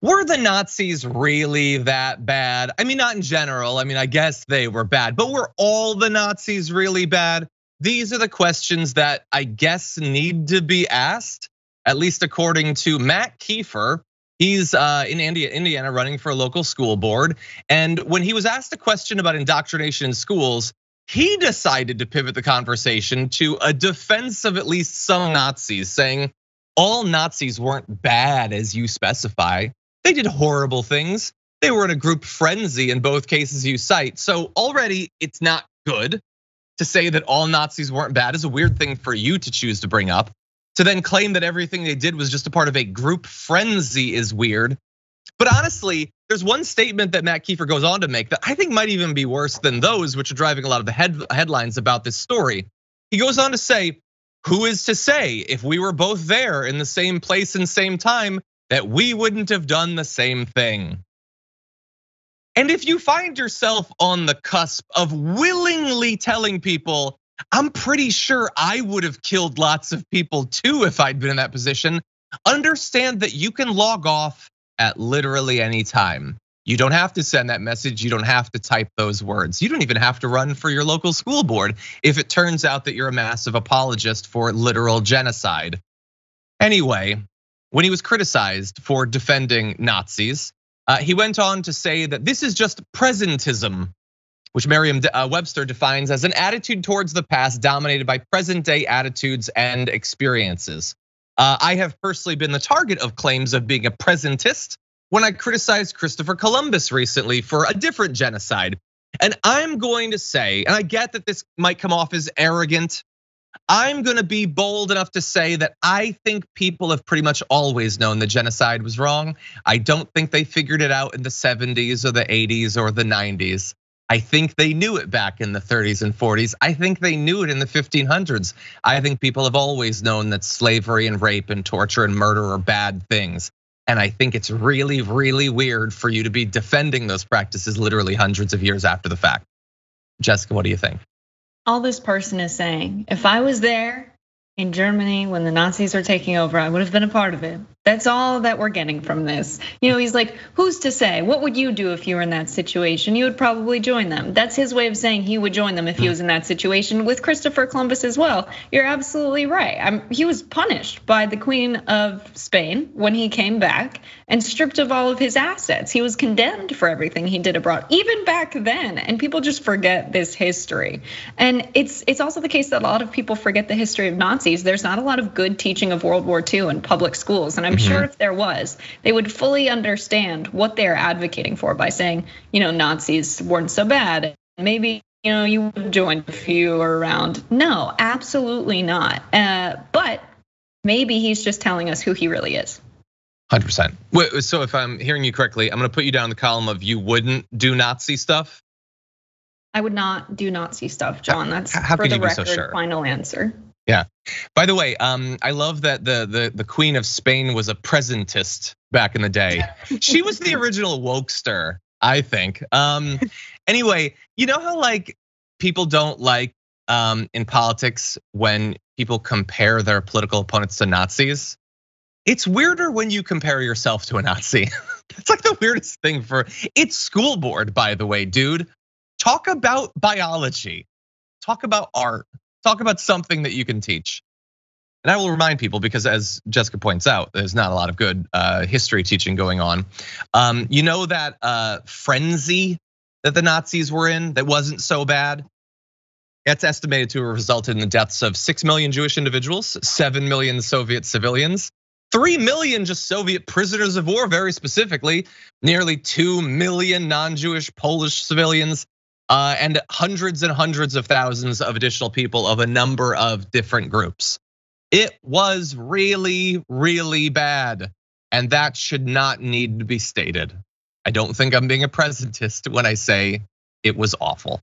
Were the Nazis really that bad? I mean, not in general. I mean, I guess they were bad, but were all the Nazis really bad? These are the questions that I guess need to be asked, at least according to Matt Kiefer. He's in Indiana running for a local school board. And when he was asked a question about indoctrination in schools, he decided to pivot the conversation to a defense of at least some Nazis, saying all Nazis weren't bad as you specify. They did horrible things. They were in a group frenzy in both cases you cite. So already it's not good to say that all Nazis weren't bad is a weird thing for you to choose to bring up. To then claim that everything they did was just a part of a group frenzy is weird. But honestly, there's one statement that Matt Kiefer goes on to make that I think might even be worse than those which are driving a lot of the headlines about this story. He goes on to say, who is to say if we were both there in the same place and same time that we wouldn't have done the same thing? And if you find yourself on the cusp of willingly telling people, I'm pretty sure I would have killed lots of people too if I'd been in that position, understand that you can log off at literally any time. You don't have to send that message. You don't have to type those words. You don't even have to run for your local school board if it turns out that you're a massive apologist for literal genocide. Anyway, when he was criticized for defending Nazis, he went on to say that this is just presentism, which Merriam-Webster defines as an attitude towards the past dominated by present-day attitudes and experiences. I have personally been the target of claims of being a presentist when I criticized Christopher Columbus recently for a different genocide. And I'm going to say, and I get that this might come off as arrogant, I'm going to be bold enough to say that I think people have pretty much always known the genocide was wrong. I don't think they figured it out in the 70s or the 80s or the 90s. I think they knew it back in the 30s and 40s. I think they knew it in the 1500s. I think people have always known that slavery and rape and torture and murder are bad things. And I think it's really, really weird for you to be defending those practices literally hundreds of years after the fact. Jessica, what do you think? All this person is saying, if I was there in Germany when the Nazis were taking over, I would have been a part of it. That's all that we're getting from this. You know, he's like, who's to say? What would you do if you were in that situation? You would probably join them. That's his way of saying he would join them if he was in that situation with Christopher Columbus as well. You're absolutely right. He was punished by the Queen of Spain when he came back and stripped of all of his assets. He was condemned for everything he did abroad, even back then. And people just forget this history. And it's also the case that a lot of people forget the history of Nazis. There's not a lot of good teaching of World War II in public schools, and I'm sure if there was, they would fully understand what they're advocating for by saying, you know, Nazis weren't so bad. Maybe, you know, you would join if you were around. No, absolutely not. But maybe he's just telling us who he really is. 100%. So if I'm hearing you correctly, I'm going to put you down in the column of you wouldn't do Nazi stuff. I would not do Nazi stuff, John. That's for the record, final answer. Yeah. By the way, I love that the Queen of Spain was a presentist back in the day. She was the original wokester, I think. Anyway, you know how like people don't like in politics when people compare their political opponents to Nazis? It's weirder when you compare yourself to a Nazi. That's like the weirdest thing for it's school board, by the way, dude. Talk about biology. Talk about art. Talk about something that you can teach. And I will remind people, because as Jessica points out, there's not a lot of good history teaching going on. You know that frenzy that the Nazis were in that wasn't so bad? That's estimated to have resulted in the deaths of 6 million Jewish individuals, 7 million Soviet civilians, 3 million just Soviet prisoners of war, very specifically, nearly 2 million non-Jewish Polish civilians, and hundreds and hundreds of thousands of additional people of a number of different groups. It was really, really bad. And that should not need to be stated. I don't think I'm being a presentist when I say it was awful.